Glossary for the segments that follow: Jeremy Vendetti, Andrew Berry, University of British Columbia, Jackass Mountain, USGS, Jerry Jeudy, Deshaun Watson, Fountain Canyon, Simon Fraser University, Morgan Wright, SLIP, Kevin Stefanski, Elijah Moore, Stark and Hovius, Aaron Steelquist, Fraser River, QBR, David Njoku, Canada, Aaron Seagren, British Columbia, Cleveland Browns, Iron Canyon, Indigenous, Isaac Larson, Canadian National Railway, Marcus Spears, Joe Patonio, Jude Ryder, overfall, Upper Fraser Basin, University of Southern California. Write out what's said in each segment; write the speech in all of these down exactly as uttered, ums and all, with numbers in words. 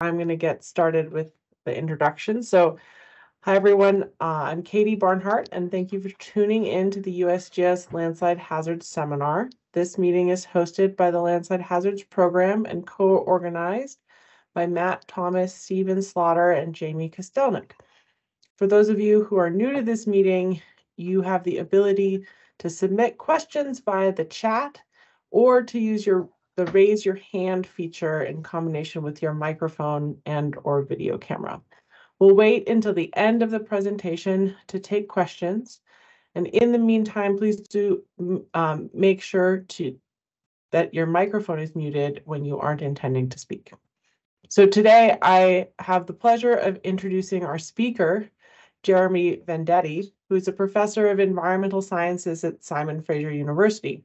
I'm going to get started with the introduction. So, hi everyone, uh, I'm Katie Barnhart, and thank you for tuning in to the U S G S Landslide Hazards Seminar. This meeting is hosted by the Landslide Hazards Program and co-organized by Matt Thomas, Steven Slaughter, and Jamie Kostelnik. For those of you who are new to this meeting, you have the ability to submit questions via the chat or to use your the raise your hand feature in combination with your microphone and or video camera. We'll wait until the end of the presentation to take questions. And in the meantime, please do um, make sure to that your microphone is muted when you aren't intending to speak. So today I have the pleasure of introducing our speaker, Jeremy Vendetti, who is a professor of environmental sciences at Simon Fraser University.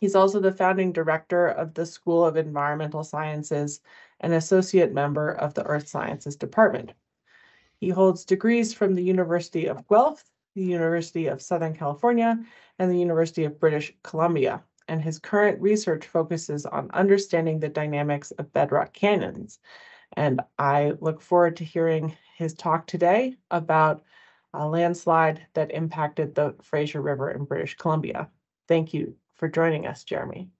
He's also the founding director of the School of Environmental Sciences and associate member of the Earth Sciences Department. He holds degrees from the University of Guelph, the University of Southern California, and the University of British Columbia, and his current research focuses on understanding the dynamics of bedrock canyons. And I look forward to hearing his talk today about a landslide that impacted the Fraser River in British Columbia. Thank you for joining us, Jeremy.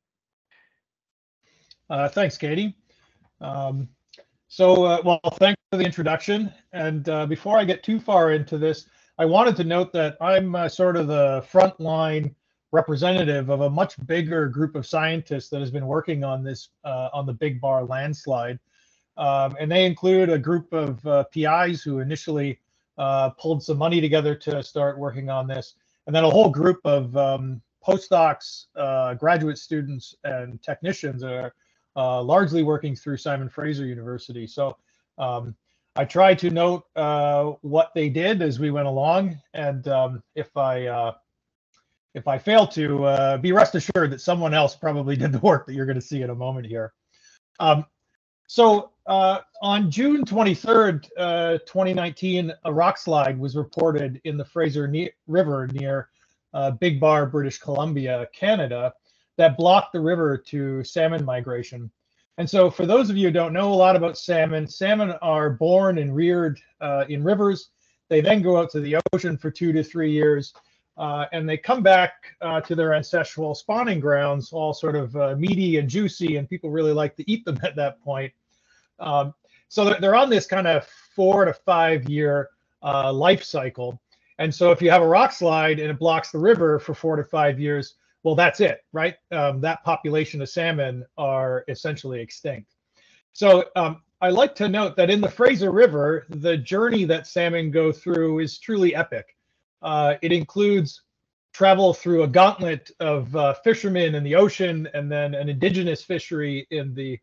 Uh, thanks, Katie. Um, so, uh, well, thanks for the introduction. And uh, before I get too far into this, I wanted to note that I'm uh, sort of the frontline representative of a much bigger group of scientists that has been working on this, uh, on the Big Bar Landslide. Um, and they include a group of uh, P Is who initially uh, pulled some money together to start working on this. And then a whole group of um, postdocs, uh, graduate students, and technicians are uh, largely working through Simon Fraser University. So um, I try to note uh, what they did as we went along, and um, if I uh, if I fail to, uh, be rest assured that someone else probably did the work that you're going to see in a moment here. Um, so uh, on June twenty-third, uh, twenty nineteen, a rock slide was reported in the Fraser ne- River near Uh, Big Bar, British Columbia, Canada, that blocked the river to salmon migration. And so for those of you who don't know a lot about salmon, salmon are born and reared uh, in rivers. They then go out to the ocean for two to three years, uh, and they come back uh, to their ancestral spawning grounds, all sort of uh, meaty and juicy, and people really like to eat them at that point. Um, so they're on this kind of four to five year uh, life cycle. And so if you have a rock slide and it blocks the river for four to five years, well, that's it, right? Um, that population of salmon are essentially extinct. So um, I like to note that in the Fraser River, the journey that salmon go through is truly epic. Uh, it includes travel through a gauntlet of uh, fishermen in the ocean and then an indigenous fishery in the,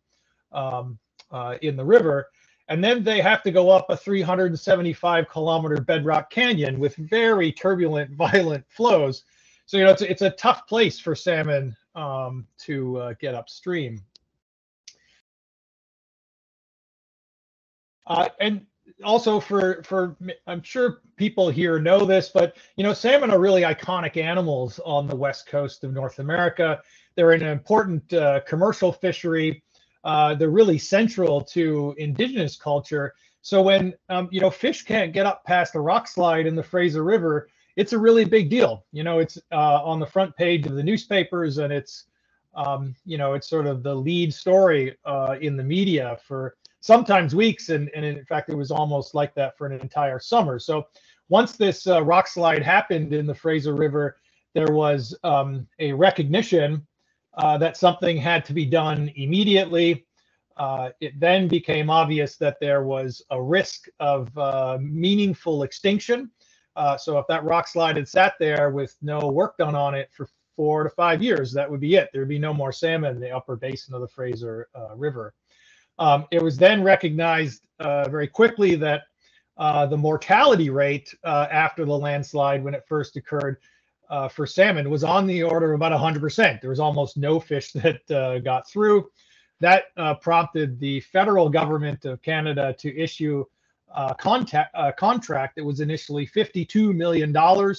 um, uh, in the river. And then they have to go up a three hundred seventy-five kilometer bedrock canyon with very turbulent, violent flows. So, you know, it's a, it's a tough place for salmon um, to uh, get upstream. Uh, and also for, for, I'm sure people here know this, but, you know, salmon are really iconic animals on the west coast of North America. They're an important uh, commercial fishery. Uh, they're really central to indigenous culture. So when, um, you know, fish can't get up past the rock slide in the Fraser River, it's a really big deal. You know, it's uh, on the front page of the newspapers, and it's, um, you know, it's sort of the lead story uh, in the media for sometimes weeks. And, and in fact, it was almost like that for an entire summer. So once this uh, rock slide happened in the Fraser River, there was um, a recognition Uh, that something had to be done immediately. Uh, it then became obvious that there was a risk of uh, meaningful extinction. Uh, so if that rock slide had sat there with no work done on it for four to five years, that would be it. There'd be no more salmon in the upper basin of the Fraser uh, River. Um, it was then recognized uh, very quickly that uh, the mortality rate uh, after the landslide, when it first occurred, Uh, for salmon was on the order of about one hundred percent. There was almost no fish that uh, got through. That uh, prompted the federal government of Canada to issue a, contact, a contract that was initially fifty-two million dollars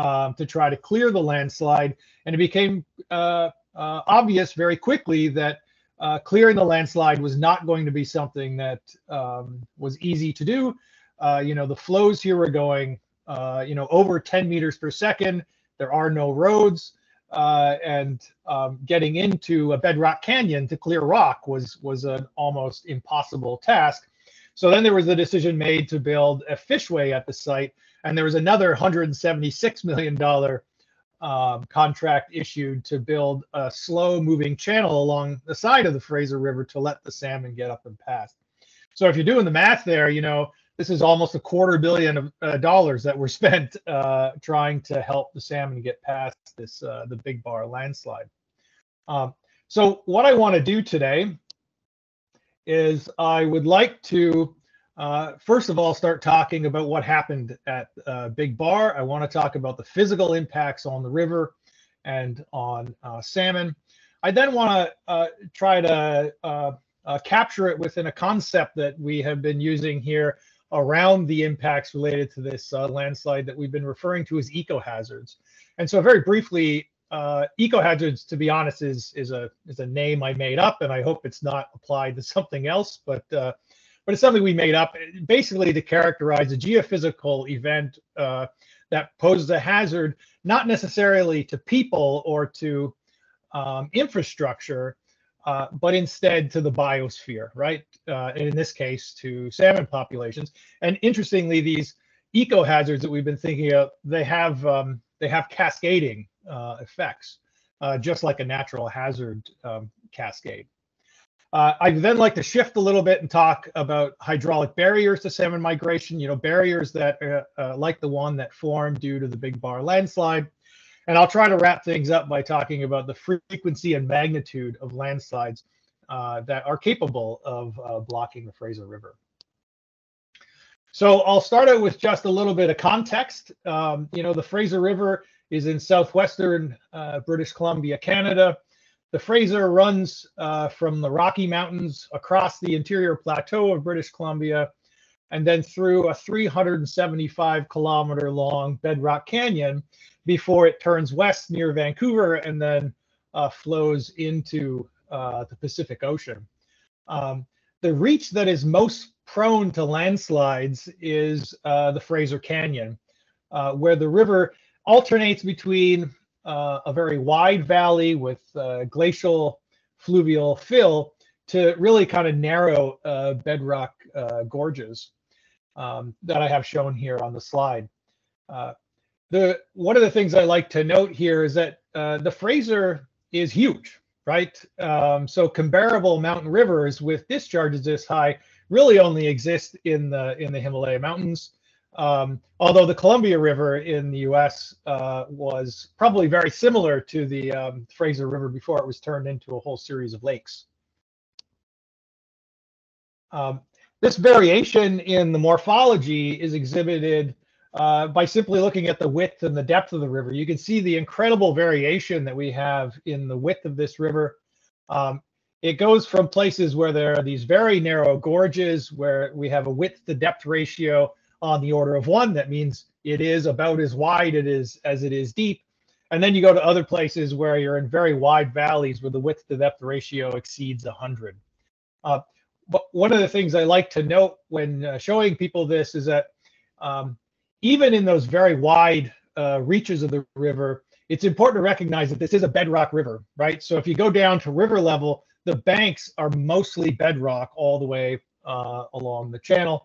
um, to try to clear the landslide. And it became uh, uh, obvious very quickly that uh, clearing the landslide was not going to be something that um, was easy to do. Uh, you know, the flows here were going, uh, you know, over ten meters per second. There are no roads. Uh, and um, getting into a bedrock canyon to clear rock was, was an almost impossible task. So then there was the decision made to build a fishway at the site. And there was another one hundred seventy-six million dollars um, contract issued to build a slow moving channel along the side of the Fraser River to let the salmon get up and past. So if you're doing the math there, you know, this is almost a quarter billion of, uh, dollars that were spent uh, trying to help the salmon get past this uh, the Big Bar landslide. Um, so what I want to do today is I would like to, uh, first of all, start talking about what happened at uh, Big Bar. I want to talk about the physical impacts on the river and on uh, salmon. I then want to uh, try to uh, uh, capture it within a concept that we have been using here around the impacts related to this uh, landslide that we've been referring to as ecohazards. And so very briefly, Uh, ecohazards, to be honest, is is a is a name I made up, and I hope it's not applied to something else. But uh, but it's something we made up basically to characterize a geophysical event uh, that poses a hazard, not necessarily to people or to um, infrastructure, uh, but instead to the biosphere, right? Uh, and in this case, to salmon populations. And interestingly, these ecohazards that we've been thinking of, they have um, they have cascading Uh, effects, uh, just like a natural hazard um, cascade. Uh, I'd then like to shift a little bit and talk about hydraulic barriers to salmon migration, you know, barriers that uh, uh, like the one that formed due to the Big Bar landslide. And I'll try to wrap things up by talking about the frequency and magnitude of landslides uh, that are capable of uh, blocking the Fraser River. So I'll start out with just a little bit of context. Um, you know, the Fraser River is in southwestern uh, British Columbia, Canada. The Fraser runs uh, from the Rocky Mountains across the interior plateau of British Columbia, and then through a three hundred seventy-five kilometer long bedrock canyon before it turns west near Vancouver and then uh, flows into uh, the Pacific Ocean. Um, the reach that is most prone to landslides is uh, the Fraser Canyon, uh, where the river alternates between uh, a very wide valley with uh, glacial fluvial fill to really kind of narrow uh, bedrock uh, gorges um, that I have shown here on the slide. Uh, the one of the things I like to note here is that uh, the Fraser is huge, right? Um, so comparable mountain rivers with discharges this high really only exist in the in the Himalaya Mountains. Um, although the Columbia River in the U S uh, was probably very similar to the um, Fraser River before it was turned into a whole series of lakes. Um, this variation in the morphology is exhibited uh, by simply looking at the width and the depth of the river. You can see the incredible variation that we have in the width of this river. Um, It goes from places where there are these very narrow gorges where we have a width to depth ratio on the order of one. That means it is about as wide it is as it is deep. And then you go to other places where you're in very wide valleys where the width to depth ratio exceeds one hundred. Uh, but one of the things I like to note when uh, showing people this is that um, even in those very wide uh, reaches of the river, it's important to recognize that this is a bedrock river, right? So if you go down to river level, the banks are mostly bedrock all the way uh, along the channel,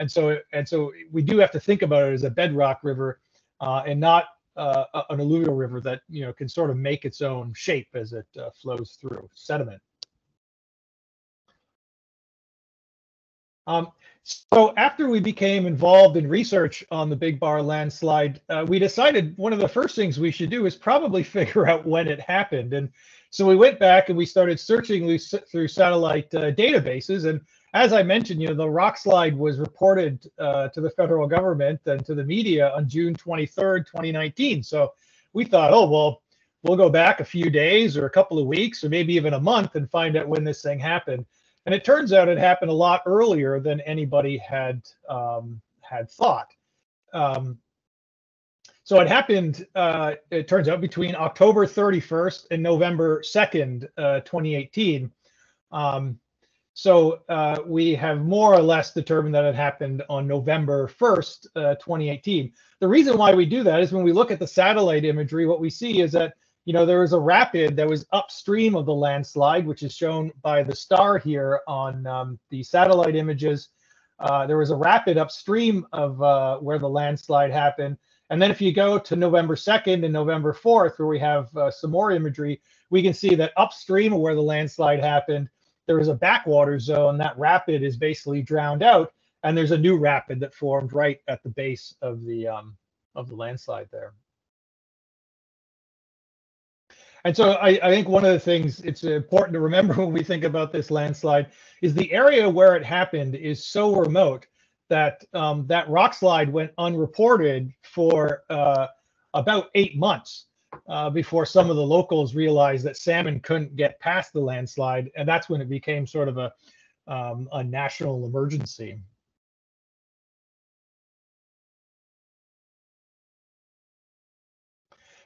and so and so we do have to think about it as a bedrock river, uh, and not uh, an alluvial river that you know can sort of make its own shape as it uh, flows through sediment. Um, so after we became involved in research on the Big Bar landslide, uh, we decided one of the first things we should do is probably figure out when it happened. And so we went back and we started searching through satellite uh, databases. And as I mentioned, you know, the rock slide was reported uh, to the federal government and to the media on June twenty-third, twenty nineteen. So we thought, oh, well, we'll go back a few days or a couple of weeks or maybe even a month and find out when this thing happened. And it turns out it happened a lot earlier than anybody had um, had thought. Um, so it happened, uh, it turns out, between October thirty-first and November second, uh, twenty eighteen. Um, so uh, we have more or less determined that it happened on November first, uh, twenty eighteen. The reason why we do that is when we look at the satellite imagery, what we see is that, you know, there was a rapid that was upstream of the landslide, which is shown by the star here on um, the satellite images. Uh, there was a rapid upstream of uh, where the landslide happened. And then if you go to November second and November fourth, where we have uh, some more imagery, we can see that upstream of where the landslide happened, there was a backwater zone. That rapid is basically drowned out, and there's a new rapid that formed right at the base of the um, of the landslide there. And so I, I think one of the things it's important to remember when we think about this landslide is the area where it happened is so remote that um, that rock slide went unreported for uh, about eight months uh, before some of the locals realized that salmon couldn't get past the landslide. And that's when it became sort of a, um, a national emergency.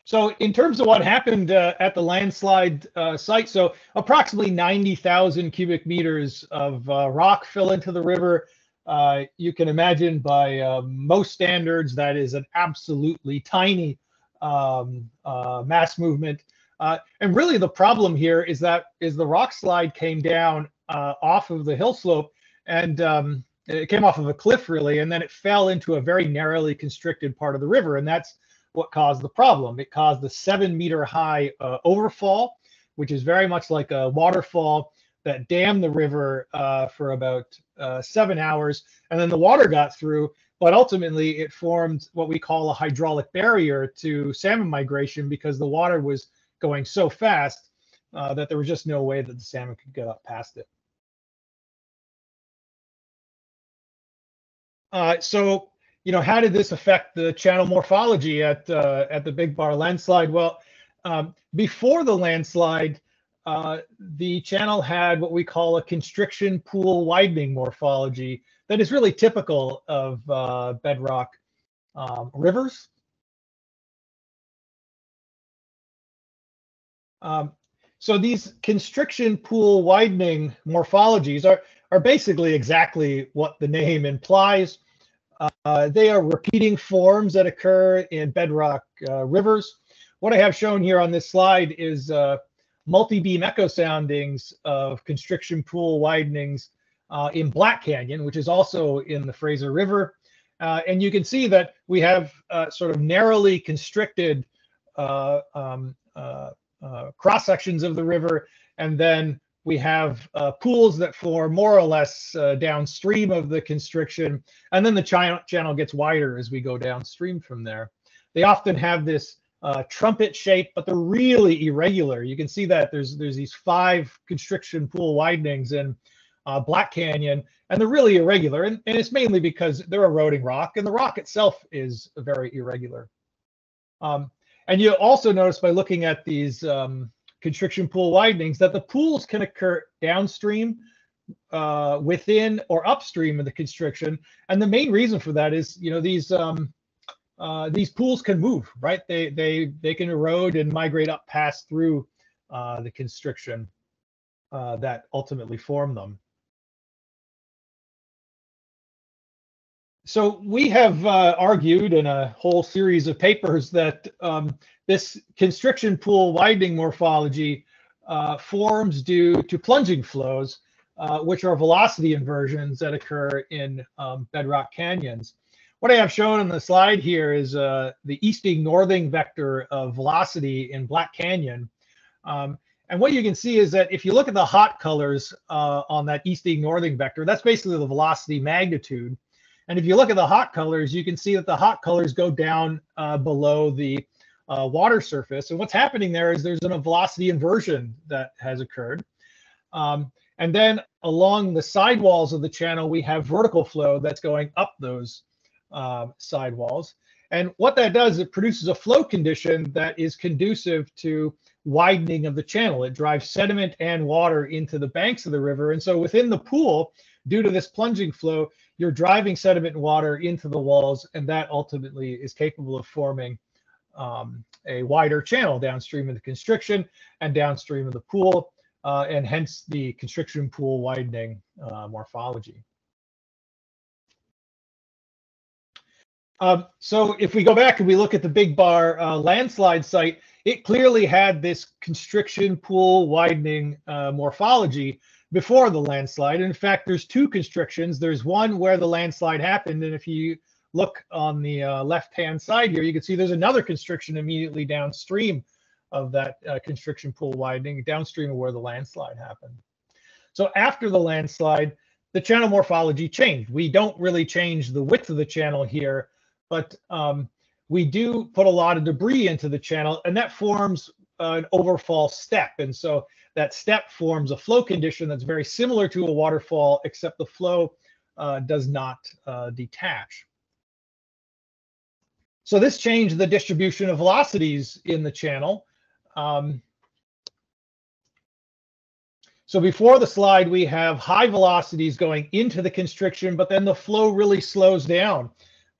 So in terms of what happened uh, at the landslide uh, site, so approximately ninety thousand cubic meters of uh, rock fell into the river. Uh, you can imagine by uh, most standards, that is an absolutely tiny um, uh, mass movement. Uh, and really the problem here is that is the rock slide came down uh, off of the hill slope, and um, it came off of a cliff really, and then it fell into a very narrowly constricted part of the river. And that's what caused the problem. It caused the seven meter high uh, overfall, which is very much like a waterfall that dammed the river uh, for about uh, seven hours. And then the water got through, but ultimately it formed what we call a hydraulic barrier to salmon migration because the water was going so fast uh, that there was just no way that the salmon could get up past it. Uh, so you know, how did this affect the channel morphology at uh, at the Big Bar landslide? Well, um, before the landslide, uh, the channel had what we call a constriction pool widening morphology that is really typical of uh, bedrock um, rivers. Um, so these constriction pool widening morphologies are are basically exactly what the name implies. Uh, they are repeating forms that occur in bedrock uh, rivers. What I have shown here on this slide is uh, multi-beam echo soundings of constriction pool widenings uh, in Black Canyon, which is also in the Fraser River. Uh, and you can see that we have uh, sort of narrowly constricted uh, um, uh, uh, cross-sections of the river. And then we have uh, pools that form more or less uh, downstream of the constriction, and then the ch channel gets wider as we go downstream from there. They often have this uh, trumpet shape, but they're really irregular. You can see that there's there's these five constriction pool widenings in uh, Black Canyon, and they're really irregular, and, and it's mainly because they're eroding rock, and the rock itself is very irregular. Um, and you also notice by looking at these um, constriction pool widenings that the pools can occur downstream, uh, within, or upstream of the constriction. And the main reason for that is, you know, these um, uh, these pools can move, right? They they they can erode and migrate up past through uh, the constriction uh, that ultimately form them. So we have uh, argued in a whole series of papers that um, this constriction pool widening morphology uh, forms due to plunging flows, uh, which are velocity inversions that occur in um, bedrock canyons. What I have shown on the slide here is uh, the easting-northing vector of velocity in Black Canyon. Um, and what you can see is that if you look at the hot colors uh, on that easting-northing vector, that's basically the velocity magnitude. And if you look at the hot colors, you can see that the hot colors go down uh, below the uh, water surface. And what's happening there is there's a velocity inversion that has occurred. Um, and then along the sidewalls of the channel, we have vertical flow that's going up those uh, sidewalls. And what that does is it produces a flow condition that is conducive to widening of the channel. It drives sediment and water into the banks of the river. And so within the pool, due to this plunging flow, you're driving sediment and water into the walls, and that ultimately is capable of forming um, a wider channel downstream of the constriction and downstream of the pool, uh, and hence the constriction pool widening uh, morphology. Uh, so if we go back and we look at the Big Bar uh, landslide site, it clearly had this constriction pool widening uh, morphology before the landslide. In fact, there's two constrictions. There's one where the landslide happened, and if you look on the uh, left-hand side here, you can see there's another constriction immediately downstream of that uh, constriction pool widening, downstream of where the landslide happened. So after the landslide, the channel morphology changed. We don't really change the width of the channel here, but um, we do put a lot of debris into the channel, and that forms uh, an overfall step. And so that step forms a flow condition that's very similar to a waterfall, except the flow uh, does not uh, detach. So this changed the distribution of velocities in the channel. Um, so before the slide, we have high velocities going into the constriction, but then the flow really slows down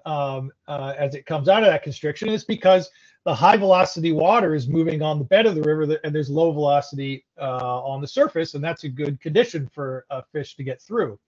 um, uh, as it comes out of that constriction. It's because the high velocity water is moving on the bed of the river, and there's low velocity uh, on the surface, and that's a good condition for a fish to get through.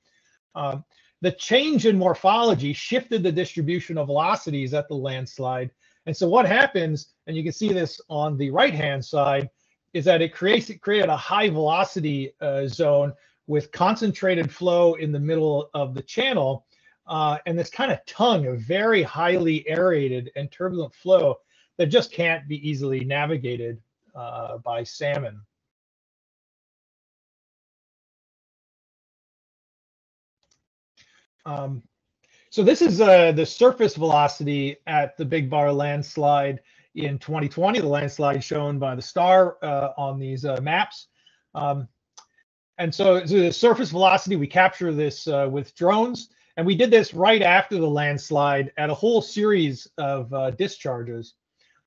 Um, The change in morphology shifted the distribution of velocities at the landslide. And so what happens, and you can see this on the right-hand side, is that it creates it created a high velocity uh, zone with concentrated flow in the middle of the channel, uh, and this kind of tongue of very highly aerated and turbulent flow that just can't be easily navigated uh, by salmon. Um, so this is uh, the surface velocity at the Big Bar landslide in twenty twenty, the landslide shown by the star uh, on these uh, maps. Um, and so, so the surface velocity, we capture this uh, with drones, and we did this right after the landslide at a whole series of uh, discharges.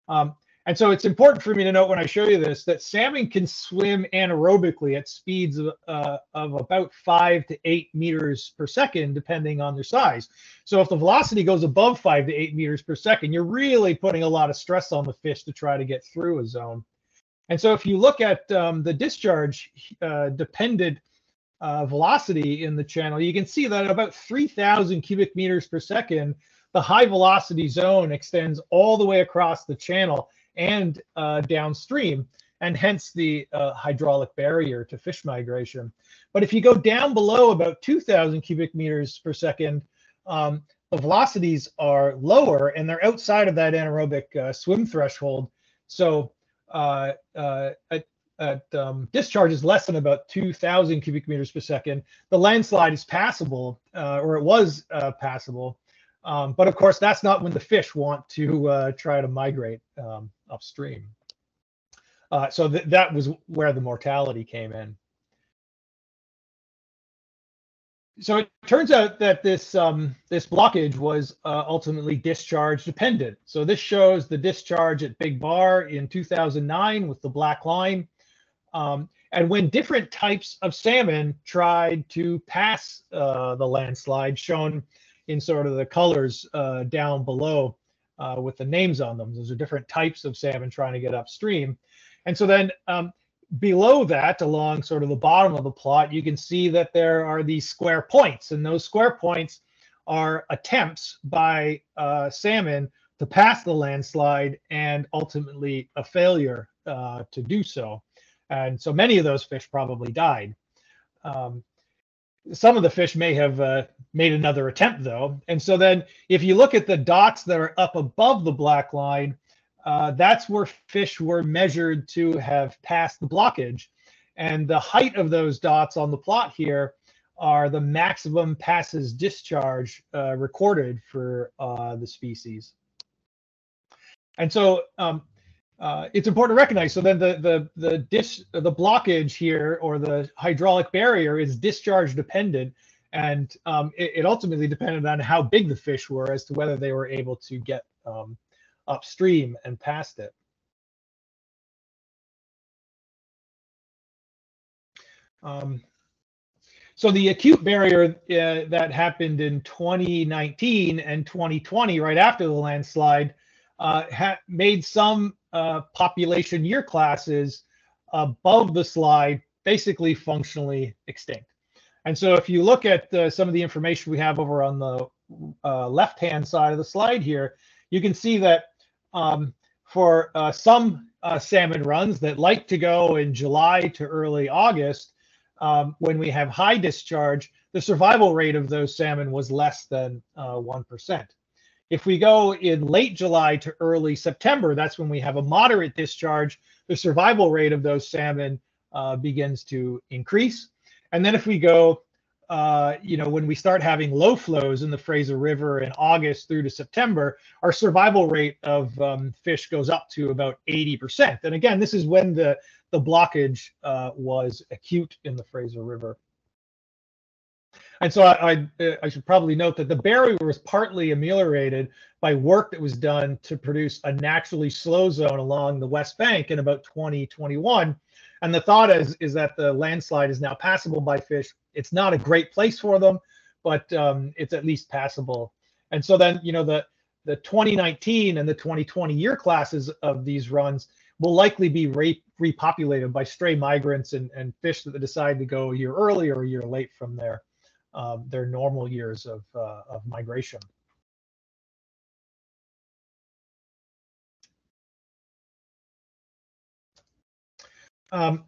Um, and so it's important for me to note when I show you this that salmon can swim anaerobically at speeds of, uh, of about five to eight meters per second, depending on their size. So if the velocity goes above five to eight meters per second, you're really putting a lot of stress on the fish to try to get through a zone. And so if you look at um, the discharge uh, dependent uh, velocity in the channel, you can see that at about three thousand cubic meters per second, the high velocity zone extends all the way across the channel and uh, downstream, and hence the uh, hydraulic barrier to fish migration. But if you go down below about two thousand cubic meters per second, um, the velocities are lower, and they're outside of that anaerobic uh, swim threshold. So uh, uh, at, at um, discharges less than about two thousand cubic meters per second, the landslide is passable, uh, or it was uh, passable. Um, but of course, that's not when the fish want to uh, try to migrate um, upstream. Uh, so th that was where the mortality came in. So it turns out that this um, this blockage was uh, ultimately discharge dependent. So this shows the discharge at Big Bar in two thousand nine with the black line. Um, and when different types of salmon tried to pass uh, the landslide, shown in sort of the colors uh, down below uh, with the names on them. Those are different types of salmon trying to get upstream. And so then um, below that, along sort of the bottom of the plot, you can see that there are these square points. And those square points are attempts by uh, salmon to pass the landslide, and ultimately a failure uh, to do so. And so many of those fish probably died. Um, Some of the fish may have uh, made another attempt, though. And so then if you look at the dots that are up above the black line, uh, that's where fish were measured to have passed the blockage. And the height of those dots on the plot here are the maximum passes discharge uh, recorded for uh, the species. And so um, Uh, it's important to recognize. So then the the the dish the blockage here, or the hydraulic barrier, is discharge dependent, and um, it, it ultimately depended on how big the fish were as to whether they were able to get um, upstream and past it. Um, so the acute barrier uh, that happened in twenty nineteen and twenty twenty, right after the landslide, uh, ha made some Uh, population year classes above the slide basically functionally extinct. And so if you look at uh, some of the information we have over on the uh, left-hand side of the slide here, you can see that um, for uh, some uh, salmon runs that like to go in July to early August, um, when we have high discharge, the survival rate of those salmon was less than uh, one percent. If we go in late July to early September, that's when we have a moderate discharge, the survival rate of those salmon uh, begins to increase. And then if we go, uh, you know, when we start having low flows in the Fraser River in August through to September, our survival rate of um, fish goes up to about eighty percent. And again, this is when the, the blockage uh, was acute in the Fraser River. And so I, I, I should probably note that the barrier was partly ameliorated by work that was done to produce a naturally slow zone along the West Bank in about twenty twenty-one. And the thought is, is that the landslide is now passable by fish. It's not a great place for them, but um, it's at least passable. And so then, you know, the, the twenty nineteen and the twenty twenty year classes of these runs will likely be re repopulated by stray migrants and, and fish that decide to go a year early or a year late from their, um, their normal years of, uh, of migration. Um,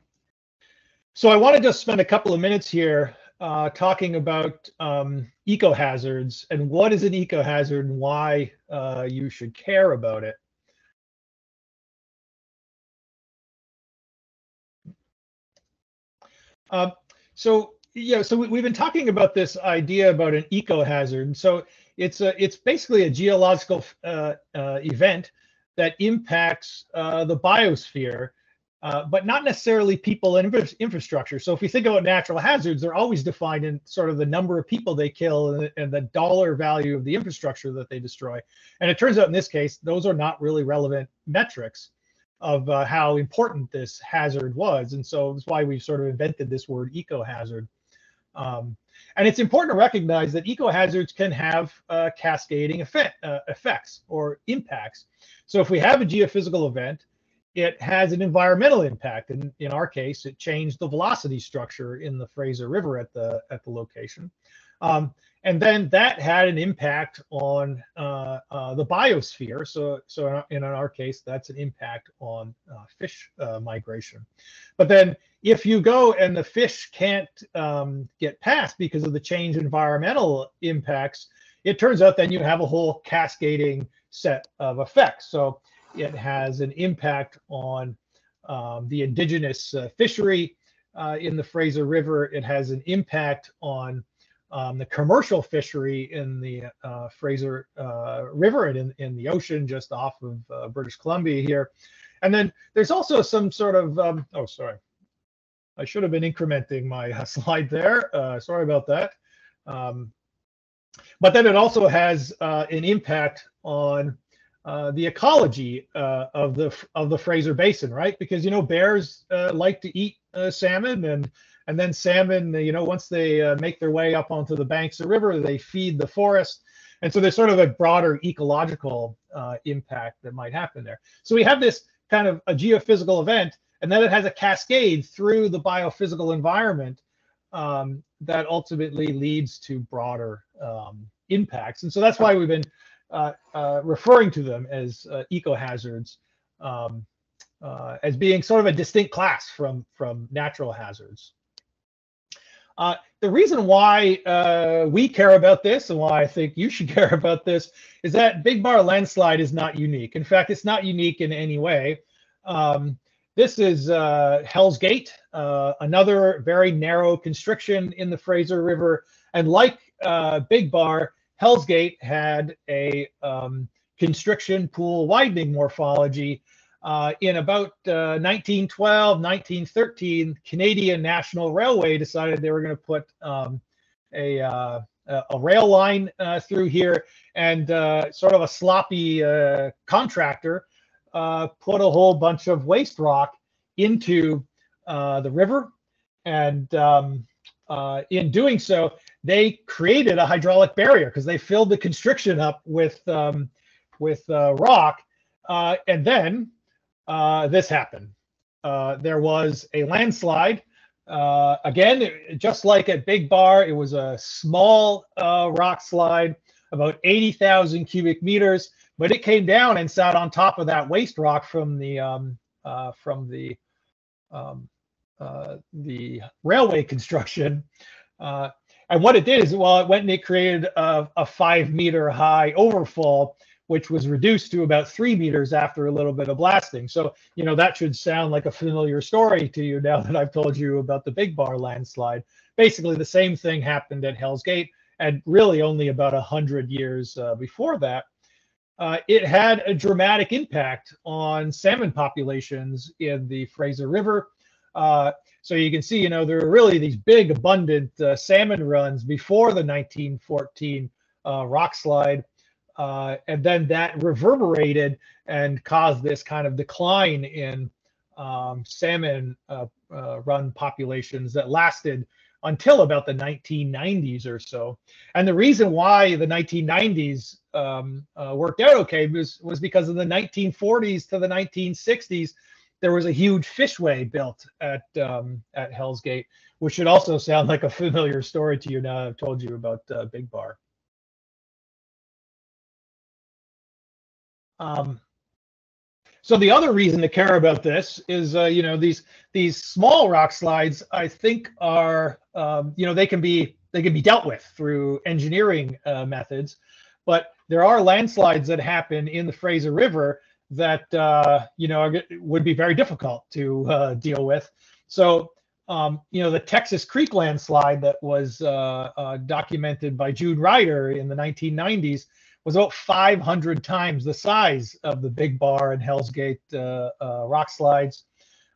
so I want to just spend a couple of minutes here uh, talking about um, ecohazards and what is an ecohazard and why uh, you should care about it. Uh, so yeah, so we, we've been talking about this idea about an ecohazard. So it's a, it's basically a geological uh, uh, event that impacts uh, the biosphere. Uh, but not necessarily people and infrastructure. So if we think about natural hazards, they're always defined in sort of the number of people they kill and, and the dollar value of the infrastructure that they destroy. And it turns out in this case, those are not really relevant metrics of uh, how important this hazard was. And so that's why we've sort of invented this word ecohazard. Um, and it's important to recognize that ecohazards can have uh, cascading effect, uh, effects or impacts. So if we have a geophysical event, it has an environmental impact, and in our case, it changed the velocity structure in the Fraser River at the at the location, um, and then that had an impact on uh, uh, the biosphere. So, so in our, in our case, that's an impact on uh, fish uh, migration. But then, if you go and the fish can't um, get past because of the changed environmental impacts, it turns out then you have a whole cascading set of effects. So it has an impact on um, the indigenous uh, fishery uh, in the Fraser River. It has an impact on um, the commercial fishery in the uh, Fraser uh, River and in, in the ocean just off of uh, British Columbia here. And then there's also some sort of, um, oh, sorry. I should have been incrementing my uh, slide there. Uh, sorry about that. Um, but then it also has uh, an impact on Uh, the ecology uh, of the of the Fraser Basin, right? Because you know bears uh, like to eat uh, salmon, and and then salmon, you know, once they uh, make their way up onto the banks of the river, they feed the forest, and so there's sort of a broader ecological uh, impact that might happen there. So we have this kind of a geophysical event, and then it has a cascade through the biophysical environment um, that ultimately leads to broader um, impacts, and so that's why we've been Uh, uh, referring to them as uh, ecohazards, um, uh, as being sort of a distinct class from from natural hazards. Uh, the reason why uh, we care about this and why I think you should care about this is that Big Bar Landslide is not unique. In fact, it's not unique in any way. Um, this is uh, Hell's Gate, uh, another very narrow constriction in the Fraser River, and like uh, Big Bar, Hell's Gate had a um, constriction pool widening morphology. Uh, in about uh, nineteen twelve, nineteen thirteen, Canadian National Railway decided they were going to put um, a, uh, a rail line uh, through here, and uh, sort of a sloppy uh, contractor uh, put a whole bunch of waste rock into uh, the river, and um, uh, in doing so, they created a hydraulic barrier because they filled the constriction up with um, with uh, rock, uh, and then uh, this happened. Uh, there was a landslide Uh, again, it, just like at Big Bar, it was a small uh, rock slide, about eighty thousand cubic meters, but it came down and sat on top of that waste rock from the um, uh, from the um, uh, the railway construction. Uh, and what it did is, well, it went and it created a, a five meter high overfall, which was reduced to about three meters after a little bit of blasting. So, you know, that should sound like a familiar story to you now that I've told you about the Big Bar landslide. Basically, the same thing happened at Hell's Gate, and really only about one hundred years uh, before that. Uh, it had a dramatic impact on salmon populations in the Fraser River. Uh, so you can see, you know, there were really these big, abundant uh, salmon runs before the nineteen fourteen uh, rock slide. Uh, and then that reverberated and caused this kind of decline in um, salmon uh, uh, run populations that lasted until about the nineteen nineties or so. And the reason why the nineteen nineties um, uh, worked out okay was, was because in the nineteen forties to the nineteen sixties, there was a huge fishway built at, um, at Hell's Gate, which should also sound like a familiar story to you now that I've told you about uh, Big Bar. Um, so the other reason to care about this is, uh, you know, these these small rock slides, I think, are, um, you know, they can be they can be dealt with through engineering uh, methods, but there are landslides that happen in the Fraser River that, uh, you know, are, would be very difficult to uh, deal with. So, um, you know, the Texas Creek landslide that was uh, uh, documented by Jude Ryder in the nineteen nineties was about five hundred times the size of the Big Bar and Hell's Gate uh, uh, rock slides.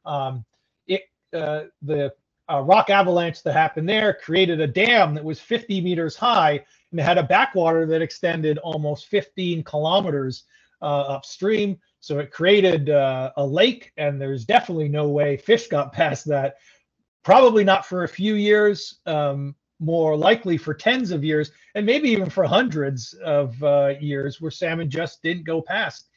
Um, it, uh, the uh, rock avalanche that happened there created a dam that was fifty meters high and had a backwater that extended almost fifteen kilometers uh, upstream. So it created uh, a lake, and there's definitely no way fish got past that. Probably not for a few years. Um, more likely for tens of years, and maybe even for hundreds of uh, years, where salmon just didn't go past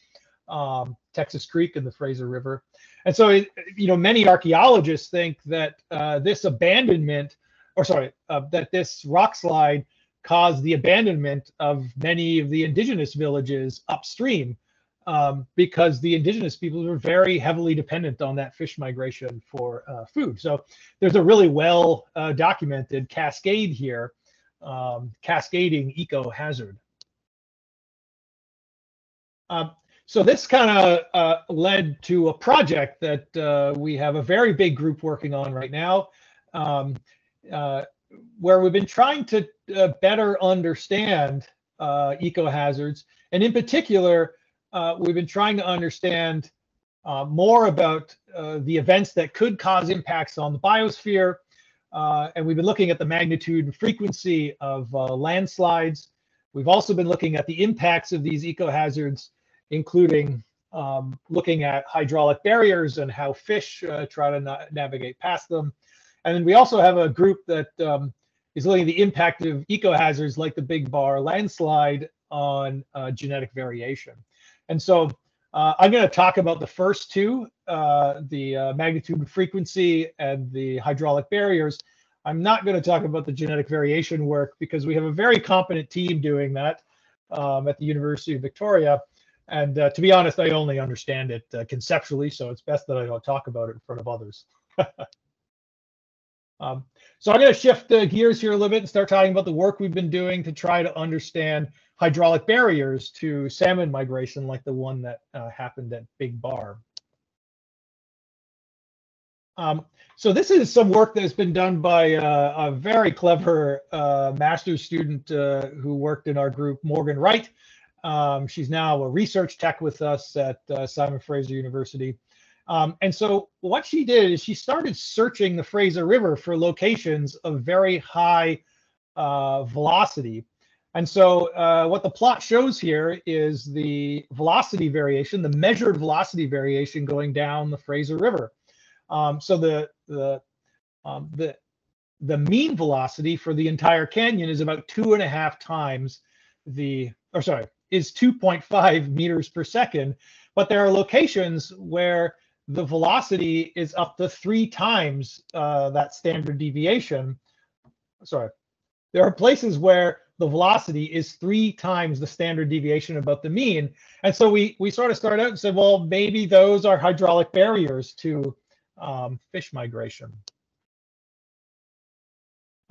um, Texas Creek and the Fraser River. And so, it, you know, many archaeologists think that uh, this abandonment, or sorry, uh, that this rock slide caused the abandonment of many of the indigenous villages upstream, um, because the indigenous people were very heavily dependent on that fish migration for uh, food. So there's a really well uh, documented cascade here, um, cascading eco-hazard. Uh, so this kind of uh, led to a project that uh, we have a very big group working on right now, um, uh, where we've been trying to uh, better understand uh, eco-hazards, and in particular, Uh, we've been trying to understand uh, more about uh, the events that could cause impacts on the biosphere. Uh, and we've been looking at the magnitude and frequency of uh, landslides. We've also been looking at the impacts of these ecohazards, including um, looking at hydraulic barriers and how fish uh, try to na navigate past them. And then we also have a group that um, is looking at the impact of ecohazards like the Big Bar landslide on uh, genetic variation. And so uh, I'm going to talk about the first two, uh, the uh, magnitude and frequency and the hydraulic barriers. I'm not going to talk about the genetic variation work because we have a very competent team doing that um, at the University of Victoria. And uh, to be honest, I only understand it uh, conceptually, so it's best that I don't talk about it in front of others. um, so I'm going to shift the gears here a little bit and start talking about the work we've been doing to try to understand hydraulic barriers to salmon migration, like the one that uh, happened at Big Bar. Um, so this is some work that has been done by uh, a very clever uh, master's student uh, who worked in our group, Morgan Wright. Um, she's now a research tech with us at uh, Simon Fraser University. Um, and so what she did is she started searching the Fraser River for locations of very high uh, velocity. And so uh, what the plot shows here is the velocity variation, the measured velocity variation going down the Fraser River. Um, so the, the, um, the, the mean velocity for the entire canyon is about two and a half times the, or sorry, is two point five meters per second. But there are locations where the velocity is up to three times uh, that standard deviation. Sorry, there are places where the velocity is three times the standard deviation above the mean. And so we, we sort of started out and said, well, maybe those are hydraulic barriers to um, fish migration.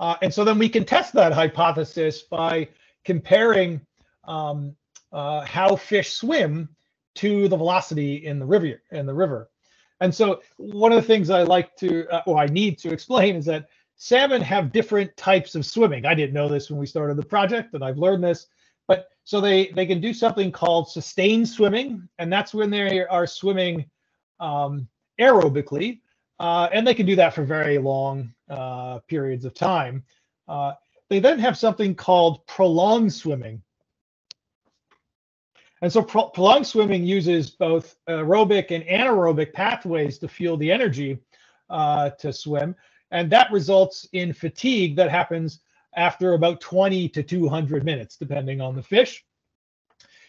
Uh, and so then we can test that hypothesis by comparing um, uh, how fish swim to the velocity in the river. In the river. And so one of the things I like to, uh, or I need to explain is that salmon have different types of swimming. I didn't know this when we started the project, and I've learned this. But so they, they can do something called sustained swimming, and that's when they are swimming um, aerobically. Uh, and they can do that for very long uh, periods of time. Uh, they then have something called prolonged swimming. And so pro prolonged swimming uses both aerobic and anaerobic pathways to fuel the energy uh, to swim. And that results in fatigue that happens after about twenty to two hundred minutes, depending on the fish.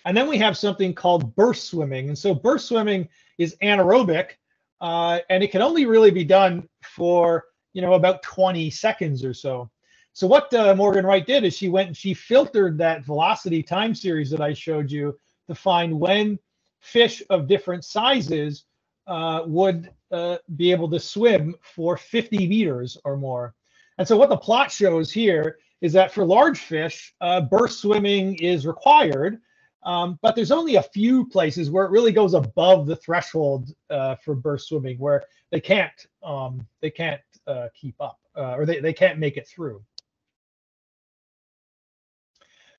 And then we have something called burst swimming. And so burst swimming is anaerobic, uh, and it can only really be done for, you know, about twenty seconds or so. So what uh, Morgan Wright did is she went and she filtered that velocity time series that I showed you to find when fish of different sizes uh, would Uh, be able to swim for fifty meters or more. And so what the plot shows here is that for large fish, uh, burst swimming is required, um, but there's only a few places where it really goes above the threshold uh, for burst swimming, where they can't um, they can't uh, keep up uh, or they, they can't make it through.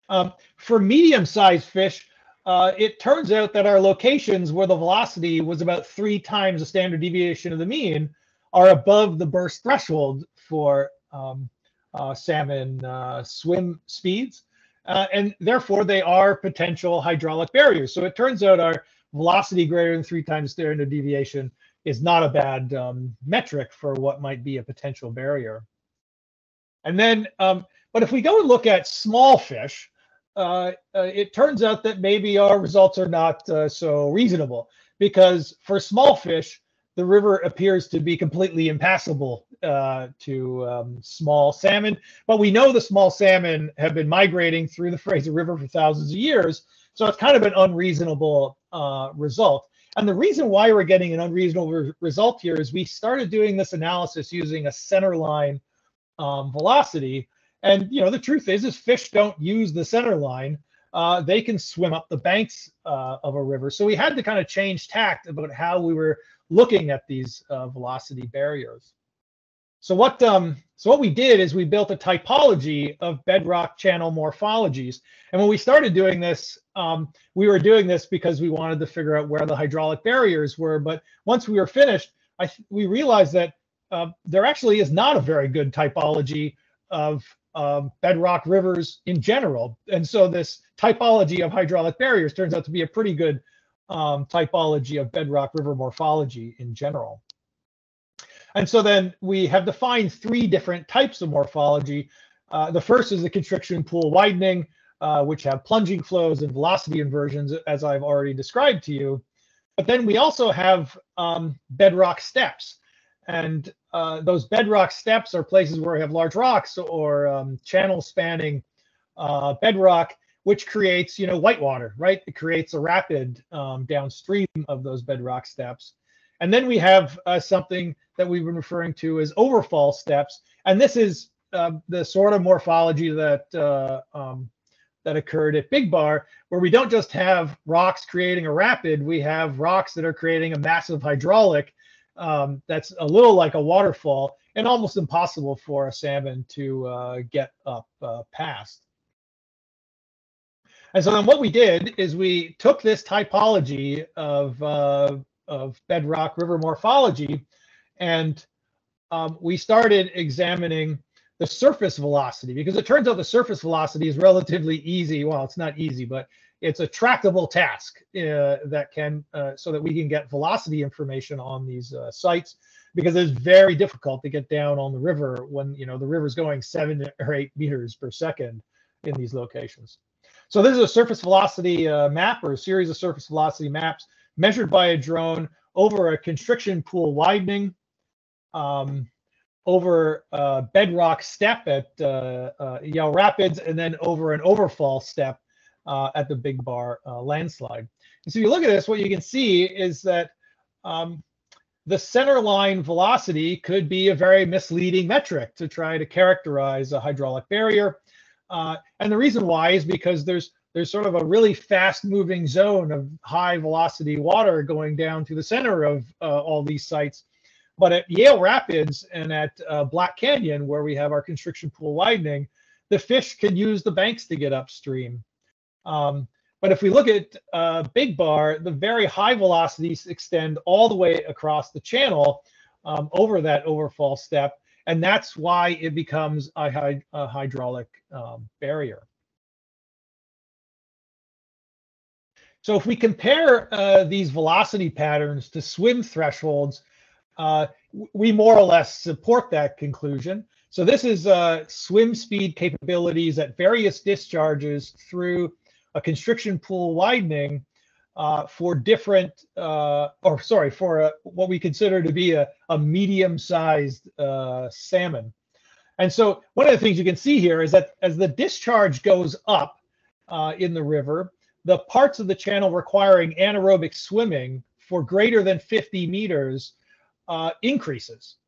Um, for medium-sized fish, Uh, it turns out that our locations where the velocity was about three times the standard deviation of the mean are above the burst threshold for um, uh, salmon uh, swim speeds, uh, and therefore they are potential hydraulic barriers. So it turns out our velocity greater than three times standard deviation is not a bad um, metric for what might be a potential barrier. And then, um, but if we go and look at small fish, Uh, uh, it turns out that maybe our results are not uh, so reasonable, because for small fish, the river appears to be completely impassable uh, to um, small salmon. But we know the small salmon have been migrating through the Fraser River for thousands of years, so it's kind of an unreasonable uh, result. And the reason why we're getting an unreasonable re result here is we started doing this analysis using a centerline um, velocity. And, you know, the truth is, is fish don't use the center line. Uh, they can swim up the banks uh, of a river. So we had to kind of change tact about how we were looking at these uh, velocity barriers. So what, um, so what we did is we built a typology of bedrock channel morphologies. And when we started doing this, um, we were doing this because we wanted to figure out where the hydraulic barriers were. But once we were finished, I th we realized that uh, there actually is not a very good typology of Um, bedrock rivers in general. And so this typology of hydraulic barriers turns out to be a pretty good um, typology of bedrock river morphology in general. And so then we have defined three different types of morphology. Uh, the first is the constriction pool widening, uh, which have plunging flows and velocity inversions, as I've already described to you. But then we also have um, bedrock steps. And uh, those bedrock steps are places where we have large rocks or um, channel spanning uh, bedrock, which creates, you know, whitewater, right? It creates a rapid um, downstream of those bedrock steps. And then we have uh, something that we've been referring to as overfall steps. And this is uh, the sort of morphology that uh, um, that occurred at Big Bar, where we don't just have rocks creating a rapid, we have rocks that are creating a massive hydraulic Um, that's a little like a waterfall and almost impossible for a salmon to uh, get up uh, past. And so then what we did is we took this typology of, uh, of bedrock river morphology, and um, we started examining the surface velocity, because it turns out the surface velocity is relatively easy. Well, it's not easy, but it's a tractable task uh, that can, uh, so that we can get velocity information on these uh, sites, because it's very difficult to get down on the river when, you know, the river's going seven or eight meters per second in these locations. So this is a surface velocity uh, map, or a series of surface velocity maps measured by a drone over a constriction pool widening, um, over a bedrock step at uh, uh, Yale Rapids, and then over an overfall step uh, at the Big Bar uh, Landslide. And so if you look at this, what you can see is that um, the centerline velocity could be a very misleading metric to try to characterize a hydraulic barrier. Uh, and the reason why is because there's there's sort of a really fast-moving zone of high-velocity water going down to the center of uh, all these sites. But at Yale Rapids and at uh, Black Canyon, where we have our constriction pool widening, the fish can use the banks to get upstream. Um, but if we look at uh, Big Bar, the very high velocities extend all the way across the channel um, over that overfall step, and that's why it becomes a, hyd a hydraulic um, barrier. So if we compare uh, these velocity patterns to swim thresholds, Uh, we more or less support that conclusion. So this is uh, swim speed capabilities at various discharges through a constriction pool widening uh, for different, uh, or sorry, for a, what we consider to be a, a medium-sized uh, salmon. And so one of the things you can see here is that as the discharge goes up uh, in the river, the parts of the channel requiring anaerobic swimming for greater than fifty meters Uh, increases.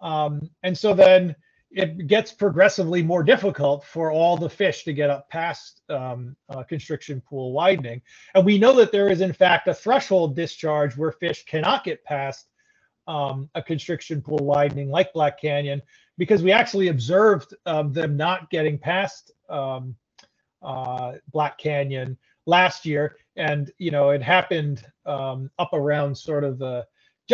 Um, and so then it gets progressively more difficult for all the fish to get up past um, uh, constriction pool widening. And we know that there is, in fact, a threshold discharge where fish cannot get past um, a constriction pool widening like Black Canyon, because we actually observed um, them not getting past um, uh, Black Canyon last year. And, you know, it happened um, up around sort of the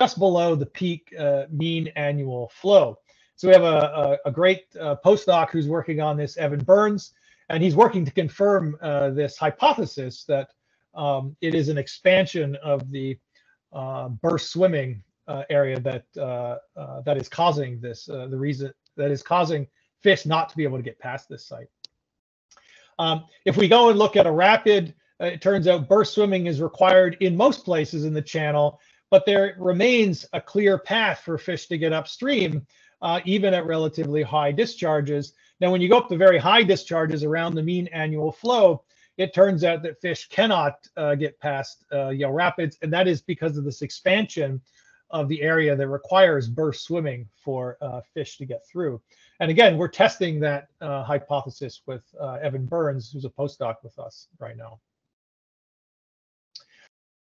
just below the peak uh, mean annual flow. So we have a, a, a great uh, postdoc who's working on this, Evan Burns, and he's working to confirm uh, this hypothesis that um, it is an expansion of the uh, burst swimming uh, area that uh, uh, that is causing this, uh, the reason that is causing fish not to be able to get past this site. Um, if we go and look at a rapid, uh, it turns out burst swimming is required in most places in the channel, but there remains a clear path for fish to get upstream, uh, even at relatively high discharges. Now, when you go up to very high discharges around the mean annual flow, it turns out that fish cannot uh, get past uh, Yale Rapids, and that is because of this expansion of the area that requires burst swimming for uh, fish to get through. And again, we're testing that uh, hypothesis with uh, Evan Burns, who's a postdoc with us right now.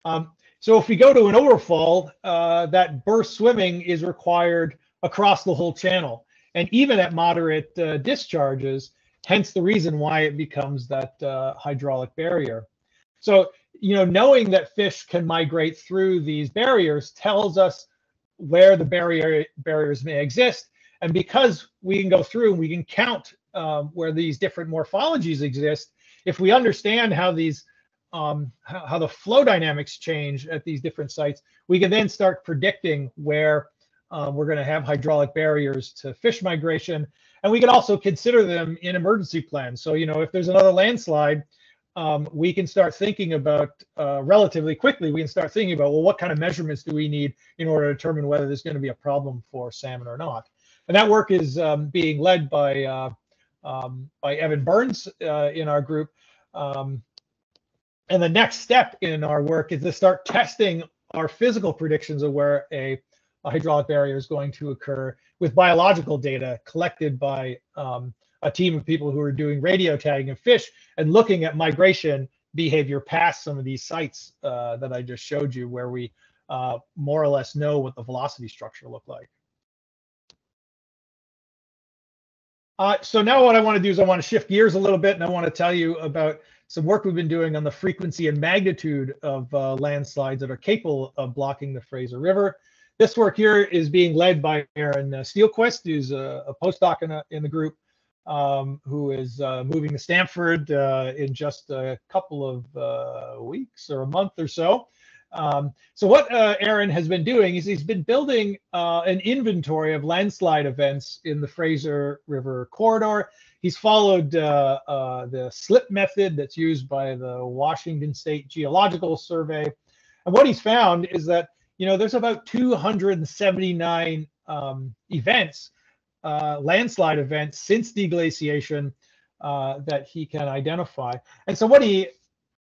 Um, So if we go to an overfall, uh, that burst swimming is required across the whole channel, and even at moderate uh, discharges, hence the reason why it becomes that uh, hydraulic barrier. So, you know, knowing that fish can migrate through these barriers tells us where the barrier barriers may exist. And because we can go through and we can count um, where these different morphologies exist, if we understand how these Um, how, how the flow dynamics change at these different sites, we can then start predicting where uh, we're going to have hydraulic barriers to fish migration. And we can also consider them in emergency plans. So, you know, if there's another landslide, um, we can start thinking about uh, relatively quickly, we can start thinking about, well, what kind of measurements do we need in order to determine whether there's going to be a problem for salmon or not? And that work is um, being led by, uh, um, by Evan Burns uh, in our group. Um, And the next step in our work is to start testing our physical predictions of where a, a hydraulic barrier is going to occur with biological data collected by um, a team of people who are doing radio tagging of fish and looking at migration behavior past some of these sites uh, that I just showed you, where we uh, more or less know what the velocity structure looked like. Uh, so now what I want to do is I want to shift gears a little bit, and I want to tell you about some work we've been doing on the frequency and magnitude of uh, landslides that are capable of blocking the Fraser River. This work here is being led by Aaron Steelquist, who's a, a postdoc in, a, in the group, um, who is uh, moving to Stanford uh, in just a couple of uh, weeks or a month or so. Um, so what uh, Aaron has been doing is he's been building uh, an inventory of landslide events in the Fraser River corridor. He's followed uh, uh, the SLIP method that's used by the Washington State Geological Survey. And what he's found is that you know, there's about two hundred seventy-nine um, events, uh, landslide events since deglaciation uh, that he can identify. And so what he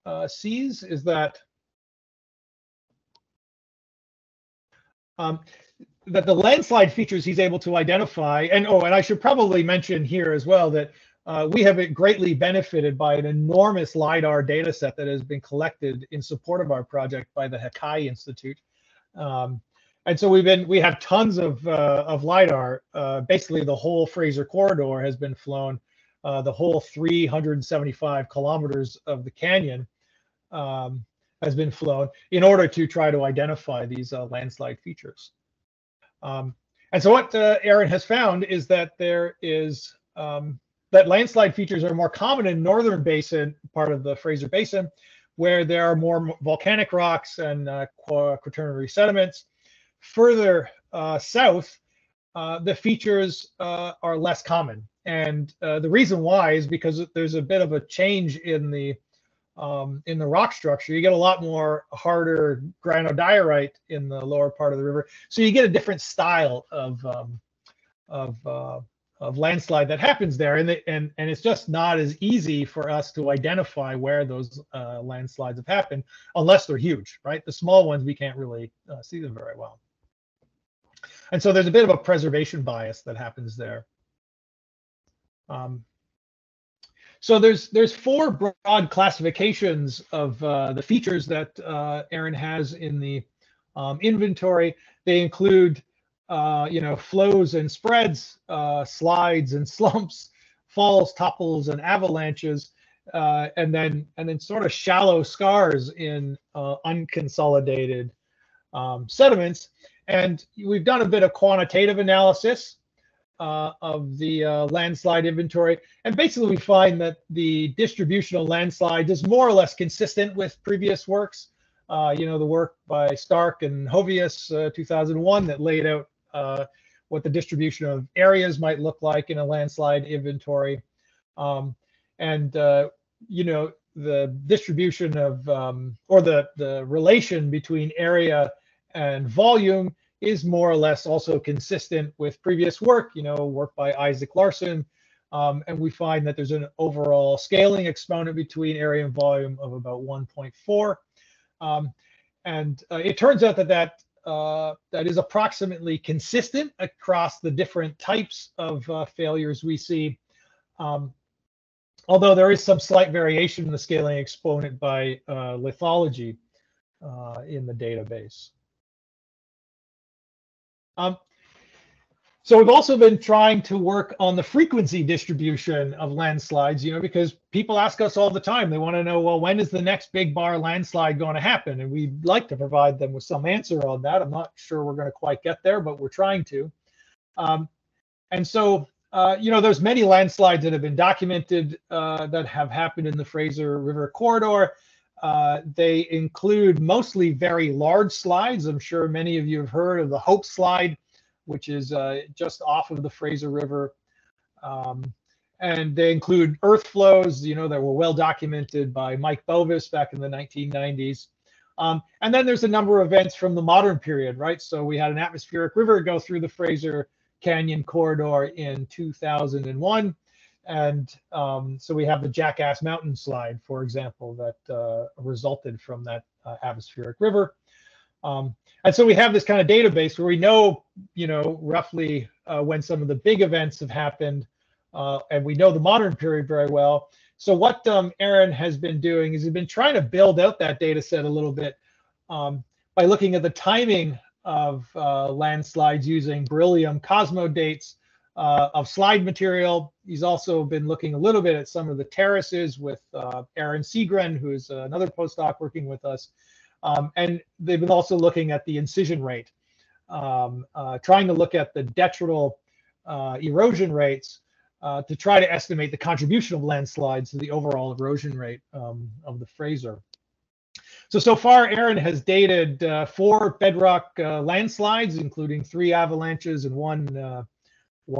uh, sees is that um, that the landslide features he's able to identify, and oh, and I should probably mention here as well that Uh, we have greatly benefited by an enormous LiDAR data set that has been collected in support of our project by the Hakai Institute. Um, and so we've been, we have tons of, uh, of LiDAR. Uh, basically, the whole Fraser Corridor has been flown, uh, the whole three hundred seventy-five kilometers of the canyon um, has been flown in order to try to identify these uh, landslide features. Um, and so what uh, Aaron has found is that there is, um, that landslide features are more common in northern basin, part of the Fraser Basin, where there are more volcanic rocks and uh, quaternary sediments. Further uh, south, uh, the features uh, are less common. And uh, the reason why is because there's a bit of a change in the, um, in the rock structure. You get a lot more harder granodiorite in the lower part of the river. So you get a different style of, um, of uh, of landslide that happens there, and, the, and and it's just not as easy for us to identify where those uh, landslides have happened unless they're huge, right? The small ones, we can't really uh, see them very well. And so there's a bit of a preservation bias that happens there. Um, so there's there's four broad classifications of uh, the features that uh, Aaron has in the um, inventory. They include Uh, you know, flows and spreads, uh, slides and slumps, falls, topples, and avalanches, uh, and then and then sort of shallow scars in uh, unconsolidated um, sediments. And we've done a bit of quantitative analysis uh, of the uh, landslide inventory, and basically we find that the distributional landslide is more or less consistent with previous works. Uh, you know, the work by Stark and Hovius, uh, two thousand one, that laid out Uh, what the distribution of areas might look like in a landslide inventory, um, and uh, you know, the distribution of um, or the the relation between area and volume is more or less also consistent with previous work. You know, work by Isaac Larson, um, and we find that there's an overall scaling exponent between area and volume of about one point four, um, and uh, it turns out that that. Uh, that is approximately consistent across the different types of uh, failures we see, um, although there is some slight variation in the scaling exponent by uh, lithology uh, in the database. Um, so we've also been trying to work on the frequency distribution of landslides, you know, because people ask us all the time, they want to know, well, when is the next Big Bar landslide going to happen? And we'd like to provide them with some answer on that. I'm not sure we're going to quite get there, but we're trying to. Um, and so, uh, you know, there's many landslides that have been documented uh, that have happened in the Fraser River corridor. Uh, they include mostly very large slides. I'm sure many of you have heard of the Hope Slide, which is uh, just off of the Fraser River. Um, And they include earth flows, you know, that were well documented by Mike Bovis back in the nineteen nineties. Um, and then there's a number of events from the modern period, right? So we had an atmospheric river go through the Fraser Canyon corridor in two thousand one. And um, so we have the Jackass Mountain slide, for example, that uh, resulted from that uh, atmospheric river. Um, and so we have this kind of database where we know, you know, roughly uh, when some of the big events have happened. Uh, and we know the modern period very well. So what um, Aaron has been doing is he's been trying to build out that data set a little bit um, by looking at the timing of uh, landslides using beryllium cosmodates uh, of slide material. He's also been looking a little bit at some of the terraces with uh, Aaron Seagren, who is another postdoc working with us. Um, and they've been also looking at the incision rate, um, uh, trying to look at the detrital uh, erosion rates Uh, to try to estimate the contribution of landslides to the overall erosion rate um, of the Fraser. So, so far, Aaron has dated uh, four bedrock uh, landslides, including three avalanches and one, uh,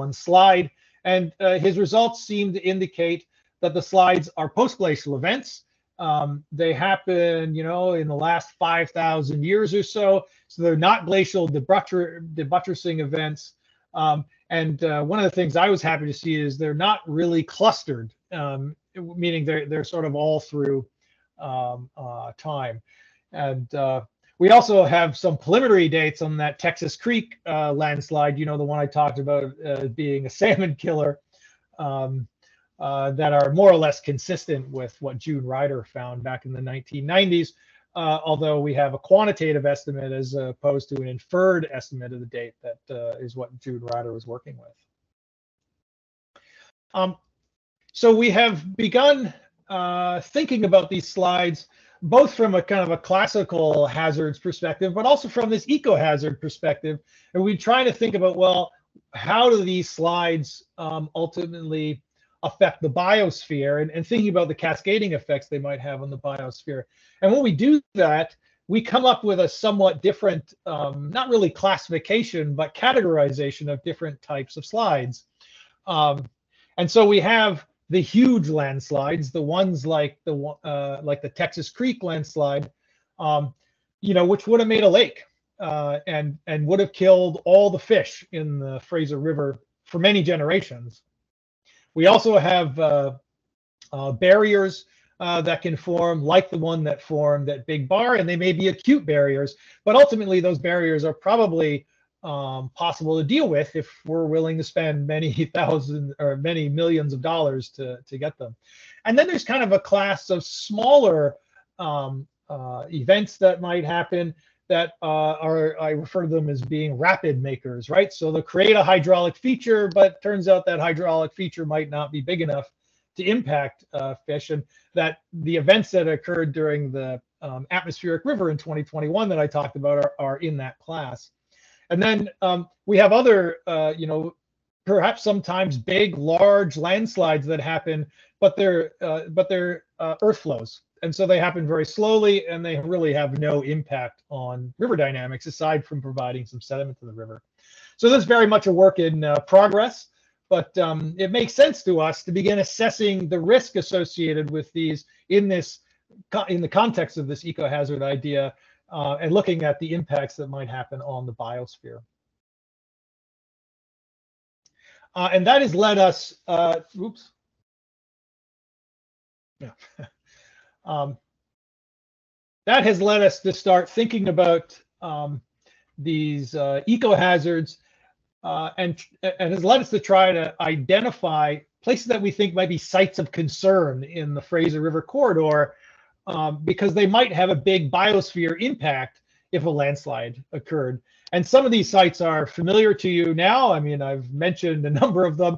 one slide. And uh, his results seem to indicate that the slides are post-glacial events Um, they happen, you know, in the last five thousand years or so. So they're not glacial debuttressing events. Um, and uh, one of the things I was happy to see is they're not really clustered, um, meaning they're, they're sort of all through um, uh, time. And uh, we also have some preliminary dates on that Texas Creek uh, landslide, you know, the one I talked about uh, being a salmon killer. Um, Uh, that are more or less consistent with what Jude Ryder found back in the nineteen nineties, uh, although we have a quantitative estimate as opposed to an inferred estimate of the date that uh, is what Jude Ryder was working with. Um, so we have begun uh, thinking about these slides, both from a kind of a classical hazards perspective, but also from this eco-hazard perspective. And we try to think about, well, how do these slides um, ultimately affect the biosphere, and, and thinking about the cascading effects they might have on the biosphere. And when we do that, we come up with a somewhat different, um, not really classification, but categorization of different types of slides. Um, and so we have the huge landslides, the ones like the uh, like the Texas Creek landslide, um, you know, which would have made a lake uh, and and would have killed all the fish in the Fraser River for many generations. We also have uh, uh, barriers uh, that can form, like the one that formed at Big Bar, and they may be acute barriers, but ultimately those barriers are probably um, possible to deal with if we're willing to spend many thousands or many millions of dollars to, to get them. And then there's kind of a class of smaller um, uh, events that might happen that uh, are, I refer to them as being rapid makers, right? So they'll create a hydraulic feature, but turns out that hydraulic feature might not be big enough to impact uh, fish, and that the events that occurred during the um, atmospheric river in twenty twenty-one that I talked about are, are in that class. And then um, we have other, uh, you know, perhaps sometimes big, large landslides that happen, but they're, uh, but they're uh, earth flows. And so they happen very slowly, and they really have no impact on river dynamics, aside from providing some sediment to the river. So this is very much a work in uh, progress, but um, it makes sense to us to begin assessing the risk associated with these in, this, in the context of this eco-hazard idea, uh, and looking at the impacts that might happen on the biosphere. Uh, and that has led us, uh, oops. Yeah. Um, that has led us to start thinking about um, these uh, eco-hazards uh, and, and has led us to try to identify places that we think might be sites of concern in the Fraser River corridor um, because they might have a big biosphere impact if a landslide occurred. And some of these sites are familiar to you now. I mean, I've mentioned a number of them.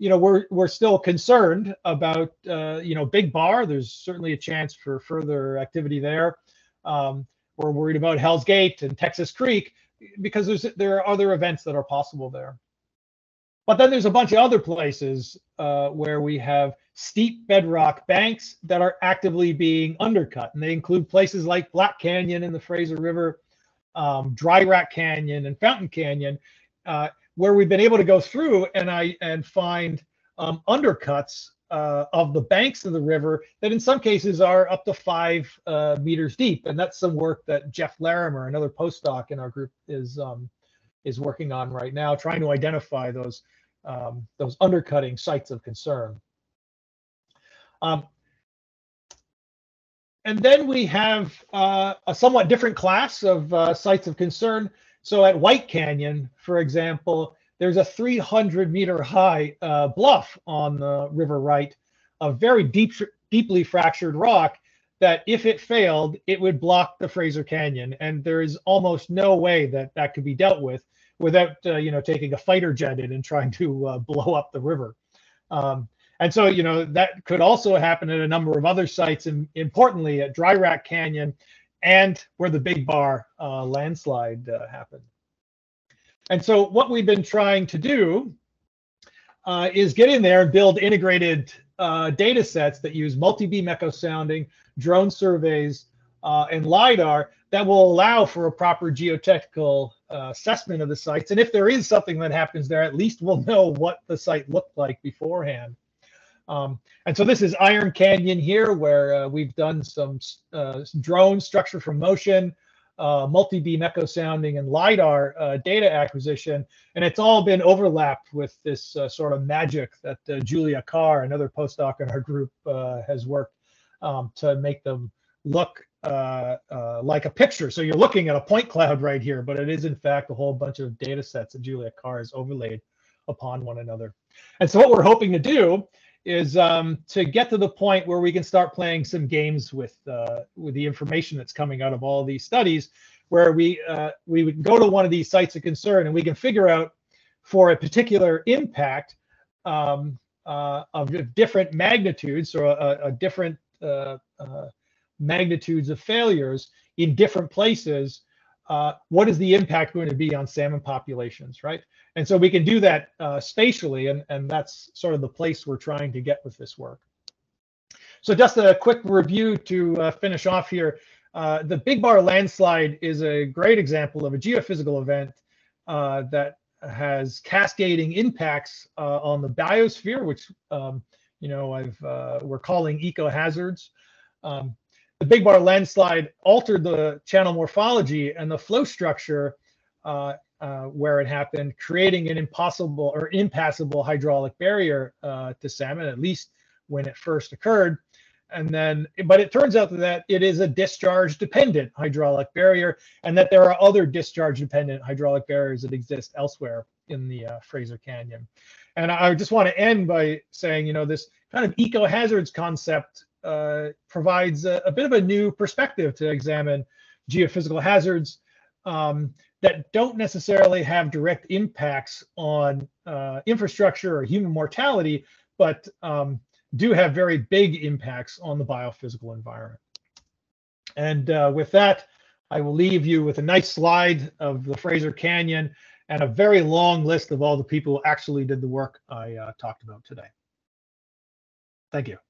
You know, we're we're still concerned about uh, you know, Big Bar. There's certainly a chance for further activity there. Um, we're worried about Hell's Gate and Texas Creek because there's there are other events that are possible there. But then there's a bunch of other places uh, where we have steep bedrock banks that are actively being undercut, and they include places like Black Canyon in the Fraser River, um, Dry Rock Canyon, and Fountain Canyon. Uh, where we've been able to go through and I and find um, undercuts uh, of the banks of the river that in some cases are up to five uh, meters deep. And that's some work that Jeff Larimer, another postdoc in our group, is um, is working on right now, trying to identify those, um, those undercutting sites of concern. Um, and then we have uh, a somewhat different class of uh, sites of concern. So at White Canyon, for example, there's a three hundred meter high uh, bluff on the river right of very deep, deeply fractured rock that if it failed, it would block the Fraser Canyon. And there is almost no way that that could be dealt with without, uh, you know, taking a fighter jet in and trying to uh, blow up the river. Um, and so, you know, that could also happen at a number of other sites, and importantly at Dry Rock Canyon, and where the Big Bar uh, landslide uh, happened. And so what we've been trying to do uh, is get in there and build integrated uh, data sets that use multi-beam echo sounding, drone surveys, uh, and LiDAR that will allow for a proper geotechnical uh, assessment of the sites. And if there is something that happens there, at least we'll know what the site looked like beforehand. Um, and so this is Iron Canyon here, where uh, we've done some, uh, some drone structure from motion, uh, multi-beam echo sounding, and LiDAR uh, data acquisition. And it's all been overlapped with this uh, sort of magic that uh, Julia Carr, another postdoc in our group, uh, has worked um, to make them look uh, uh, like a picture. So you're looking at a point cloud right here, but it is in fact a whole bunch of data sets that Julia Carr has overlaid upon one another. And so what we're hoping to do is um, to get to the point where we can start playing some games with uh, with the information that's coming out of all these studies, where we uh, we would go to one of these sites of concern and we can figure out for a particular impact um, uh, of different magnitudes, or a, a different uh, uh, magnitudes of failures in different places. Uh, what is the impact going to be on salmon populations, right? And so we can do that uh, spatially, and, and that's sort of the place we're trying to get with this work. So just a quick review to uh, finish off here. Uh, the Big Bar Landslide is a great example of a geophysical event uh, that has cascading impacts uh, on the biosphere, which um, you know I've uh, we're calling ecohazards. Um, The Big Bar Landslide altered the channel morphology and the flow structure uh, uh, where it happened, creating an impossible or impassable hydraulic barrier uh, to salmon, at least when it first occurred. And then, but it turns out that it is a discharge-dependent hydraulic barrier, and that there are other discharge-dependent hydraulic barriers that exist elsewhere in the uh, Fraser Canyon. And I just want to end by saying, you know, this kind of eco-hazards concept Uh, provides a, a bit of a new perspective to examine geophysical hazards um, that don't necessarily have direct impacts on uh, infrastructure or human mortality, but um, do have very big impacts on the biophysical environment. And uh, with that, I will leave you with a nice slide of the Fraser Canyon and a very long list of all the people who actually did the work I uh, talked about today. Thank you.